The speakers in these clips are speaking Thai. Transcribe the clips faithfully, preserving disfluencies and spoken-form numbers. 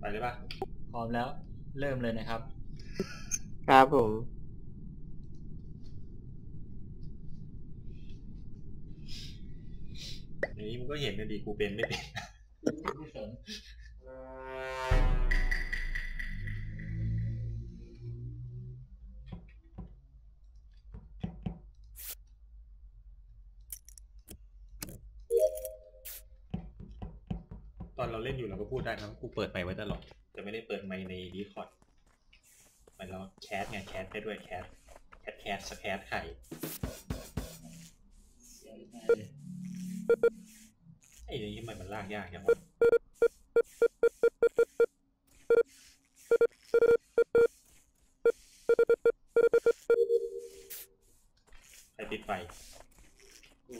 ไปเลยป่ะพร้อมแล้วเริ่มเลยนะครับครับผมนี้มันก็เห็นนะดีกูเป็นไม่เป็นตอนเราเล่นอยู่เราก็พูดได้นะกูเปิดไมค์ไว้ตลอดจะไม่ได้เปิดไมค์ในดีคอร์ดไปแล้วแคสไงแคสได้ด้วยแคสแคสแคสสแคสไข่ไอ้เรื่องนี้มันมันลากยากจังวะใครติดไฟกู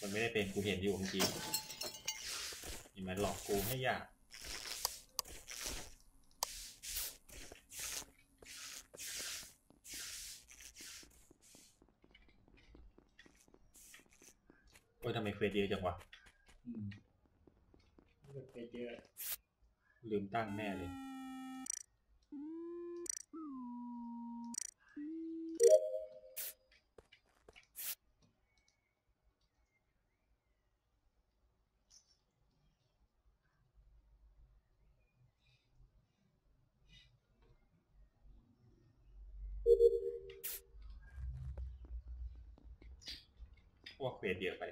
มันไม่ได้เป็นกูเห็นอยู่เมื่อกี้มันหลอกกูให้ยากโอ้ยทำไมเฟซเยอะจังวะเฟซเยอะลืมตั้งแน่เลยว่าเควสเดียวไป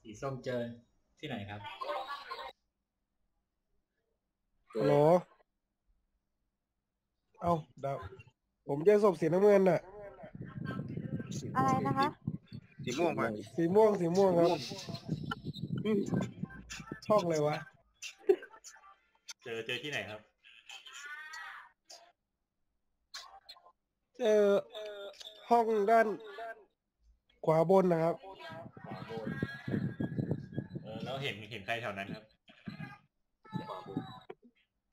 สีส้มเจอที่ไหนครับฮัลโหลเอาดาวผมเจอศพสีน้ำเงินน่ะอะไรนะคะสีม่วงไปสีม่วงสีม่วงครับชอบเลยวะเจอเจอที่ไหนครับเจอห้องด้านขวาบนนะครับแล้วเห็นเห็นใครแถวนั้นครับ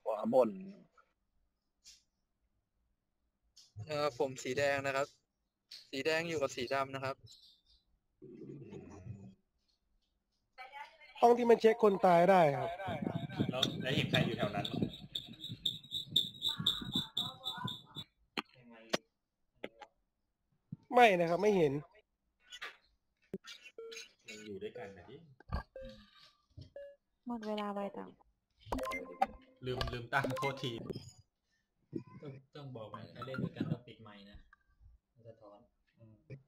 ขวาบนเออผมสีแดงนะครับสีแดงอยู่กับสีดำนะครับห้องที่มันเช็คคนตายได้ครับแล้วแล้วเห็นใครอยู่แถวนั้นไม่นะครับไม่เห็นอยู่ด้วยกันนะที่หมดเวลาไปต่างลืมลืมตั้งโทษทีต้องต้องบอกมันถ้าเล่นด้วยกันต้องปิดไมค์นะมันจะถอน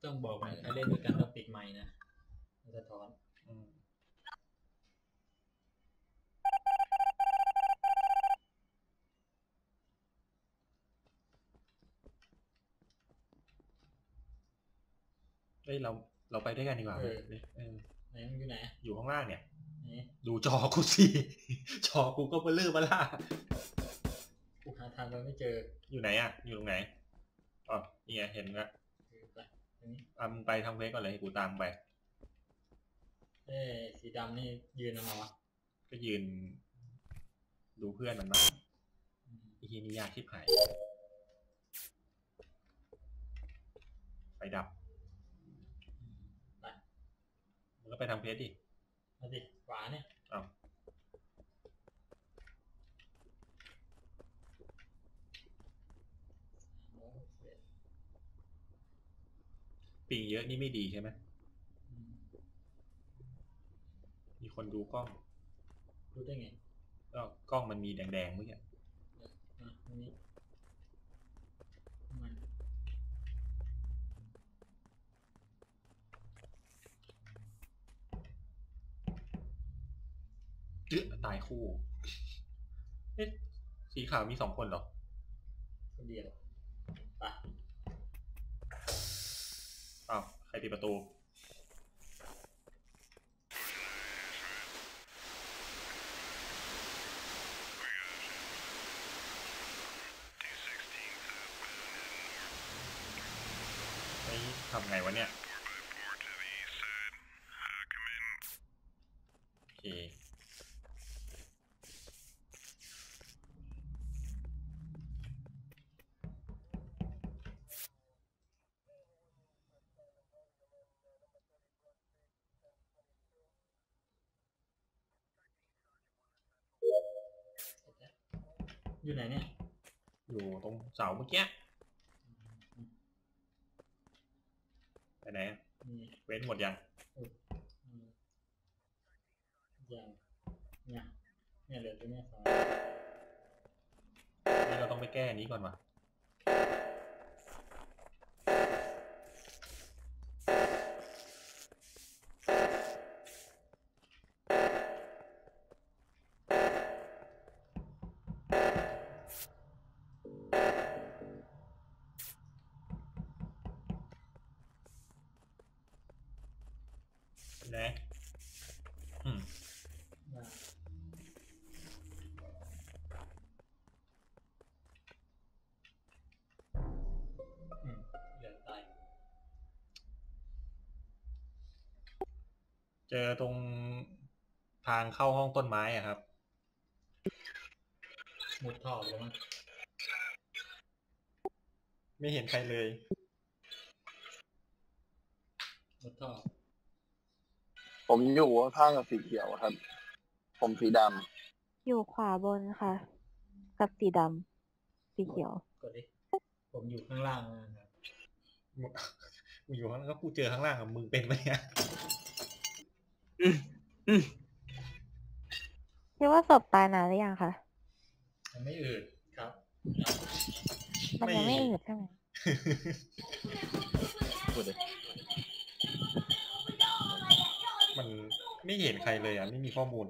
ต้องบอกมันถ้าเล่นด้วยกันต้องปิดไมค์นะมันจะถอนเฮ้ยเราเราไปด้วยกันดีกว่าไหนมันอยู่ไหนอยู่ข้างล่างเนี่ยดูจอกูสิจอกูก็เบลอมาล่ากูหาทางเราไม่เจออยู่ไหนอ่ะอยู่ตรงไหนอ๋อนี่ไงเห็นละอ่ะมึงไปทางเฟซก่อนเลยกูตามไปเอ้สีดำนี่ยืนอะไรวะก็ยืนดูเพื่อนมันมาอีกทีนี้ยากที่หายไปดับก็ไปทำเพจดิมาดิขวาเนี่ยเอาปิงเยอะนี่ไม่ดีใช่ไหมมีคนดูกล้องดูได้ไงก็กล้องมันมีแดงๆเมื่อกี้เดือดตายคู่เอ๊ะสีขาวมีสองคนเหรอคนเดียวไปอ้าวใครปิดประตู ทำไงวะเนี่ยโอเคอยู่ไหนเนี่ยอยู่ตรงเสาเมื่อกี้ไปไหนเว้นหมดยังยังเนี่ยเนี่ยเหลือตัวเนี่ยสองนี่เราต้องไปแก้นี้ก่อนวะนะอืมเหลือตายเจอตรงทางเข้าห้องต้นไม้อะครับมุดท่อเลยมั้งไม่เห็นใครเลยมุดท่อผมอยู่ข้างกับสีเขียวครับผมสีดำอยู่ขวาบนค่ะกับสีดำสีเขียวกดดิผมอยู่ข้างล่างนะครับมึงอยู่ข้างล่างก็กูเจอข้างล่างกับมึงเป็นไหมเนี่ยคิดว่าศพตายนานหรือยังคะมันไม่อืดครับมันยังไม่อืดใช่ไหมกดดิมันไม่เห็นใครเลยอ่ะไม่มีข้อมูล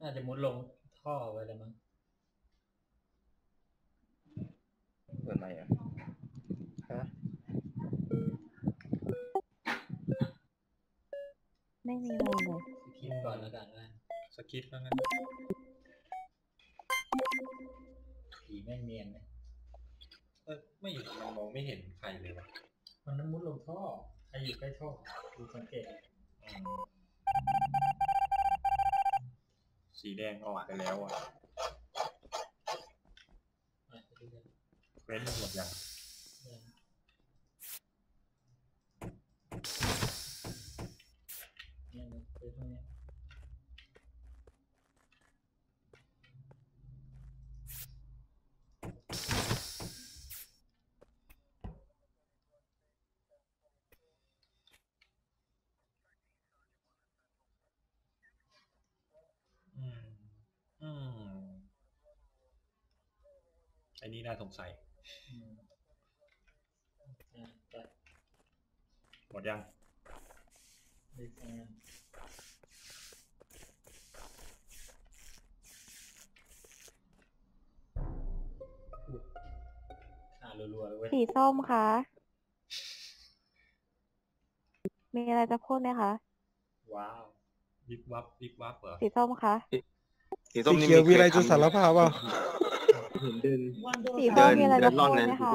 น่าจะมุดลงท่อไปแล้วมั้งเกิดอะไรอ่ะฮะไม่มีมูลเลยสกิปก่อนแล้วกันนะสกิปแล้วกันผีไม่เนียนนะเออไม่อยู่มองไม่เห็นใครเลยวะมันน้ำมุดลงท่อใครอยู่ใกล้ท่อดูสังเกตสีแดงออกไปแล้วอ่ะเว้นหมดยังไอ้นี่น่าสงสัยหมดยังสีส้มคะมีอะไรจะพูดไหมคะว้าววิบวับวิบวับเหรอสีส้มคะสีส้มนี่มีอะไรจะสารภาพว่าเดินสีส้มมีอะไรจะพูดไหมคะ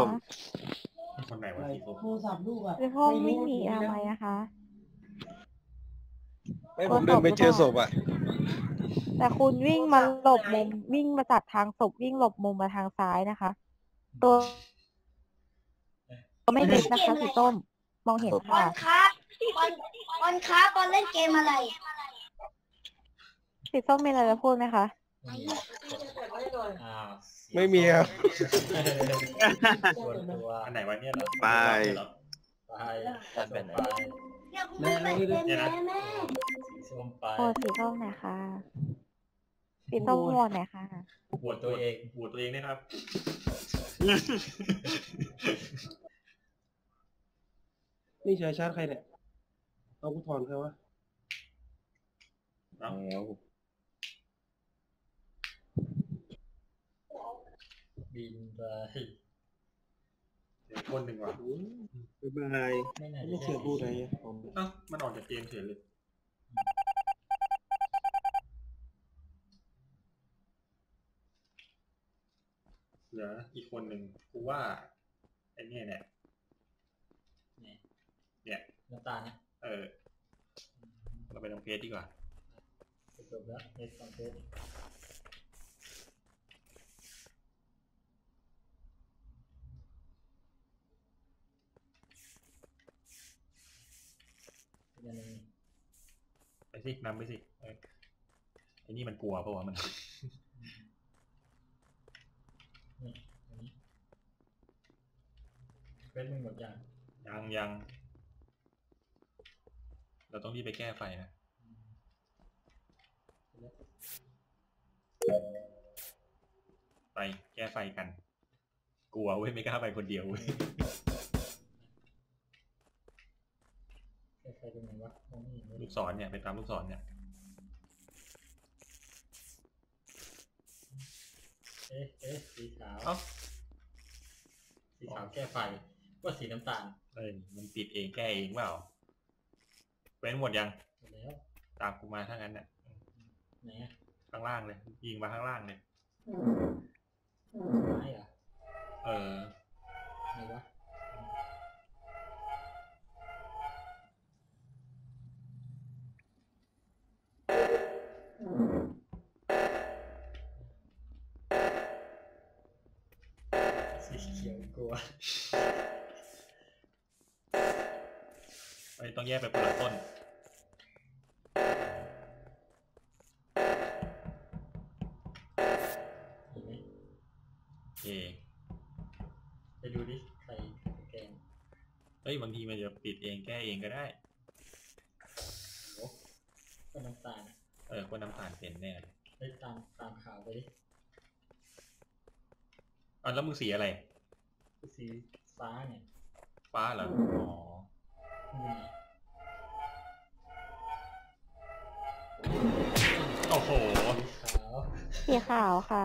คนไหนวะสีส้มโทรศัพท์ลูกอะสีส้มวิ่งหนีอะไรอะคะไม่ผมเดินไปเจอศพอะแต่คุณวิ่งมาหลบมุมวิ่งมาตัดทางศพวิ่งหลบมุมมาทางซ้ายนะคะตัวไม่เห็นนะคะสีส้มมองเห็นค่ะบอลครับบอลครับบอลเล่นเกมอะไรสีส้มมีอะไรจะพูดไหมคะไม่มีครับอันไหนวะเนี่ยเหรอไปไปแล้วไปไหนแม่แม่สีส้มไปโอ้สีส้มไหนคะสีส้มโหวตไหนคะโหวตตัวเองโหวตตัวเองนะครับนี่ชายชาติใครเนี่ยเอาผู้ถอนใครวะเอาบินไปเดี๋ยวคนหนึ่งว่ะบ๊ายบายไม่เชื่อพูดอะไรอ่ะมันออกจากเกมเฉยเลยเหลืออีกคนหนึ่งกูว่า ไอ้นี่เนี่ยเนี่ยเนี่ยน้ำตาลเนี่ยเออเราไปลงเพจดีกว่าจบแล้วเพจสองเพจไปสินำไปสิไอ้นี่มันกลัวเพราะว่ามันเป็นมึงหมดยังยังยังเราต้องรีบไปแก้ไฟนะไปแก้ไฟกันกลัวเว้ยไม่กล้าไปคนเดียวเว้ยแก้ไฟเป็นไงวะลูกศรเนี่ยไปตามลูกศรเนี่ยเอ๊ะเอ๊ะสีขาวสีขาวแก้ไฟก็สีน้ำตาลเอ้ยมันปิดเองแก้เองเปล่าเป็นหมดยังหมดแล้วตามกูมาถ้างั้นน่ะไหนอ่ะข้างล่างเลยยิงมาข้างล่างเลยไม่เหรอเออไหนวะสีเขียวกลัวต้องแยกไปคนละต้นโอเคไปดูดิใครแกงเฮ้ยบางทีมันจะปิดเองแก้เองก็ได้โอ้คนน้ำตาลเออคนน้ำตาลเป็นแน่ได้ตามตามข่าวไปดิอ๋อแล้วมึงสีอะไรสีฟ้าเนี่ยฟ้าเหรออ๋อโอ้โหสีขาวค่ะ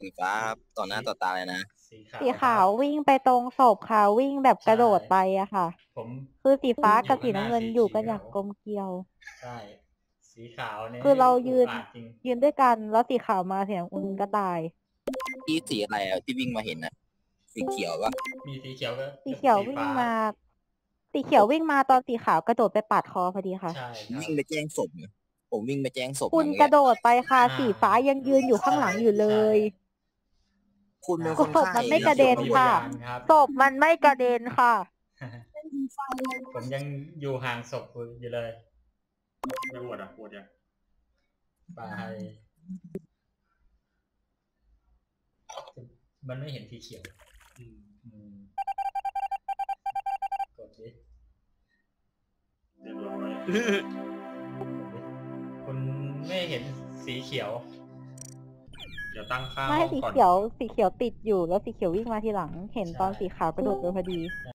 สีฟ้าครับต่อหน้าต่อตาเลยนะสีขาววิ่งไปตรงศพค่ะวิ่งแบบกระโดดไปอะค่ะคือสีฟ้ากับสีน้ำเงินอยู่กันอย่างกลมเกลียวใช่สีขาวเนี่ยคือเรายืนยืนด้วยกันแล้วสีขาวมาเสียงอุ่นก็ตายที่สีอะไรที่วิ่งมาเห็นนะสีเขียววะมีสีเขียวก็สีเขียววิ่งมาสีเขียววิ่งมาตอนสีขาวกระโดดไปปาดคอพอดีค่ะใช่วิ่งไปแจ้งศพผมวิ่งไปแจ้งศพคุณกระโดดไปค่ะสีฟ้ายังยืนอยู่ข้างหลังอยู่เลยคุณศพมันไม่กระเด็นค่ะศพมันไม่กระเด็นค่ะผมยังอยู่ห่างศพอยู่เลยไม่ปวดอ่ะปวดยังไปมันไม่เห็นสีเขียวกดดิเรียบร้อยคุณไม่เห็นสีเขียวเดี๋ยวตั้งค่าไม่สีเขียวสีเขียวติดอยู่แล้วสีเขียววิ่งมาทีหลังเห็นตอนสีขาวกระโดดไปพอดีใช่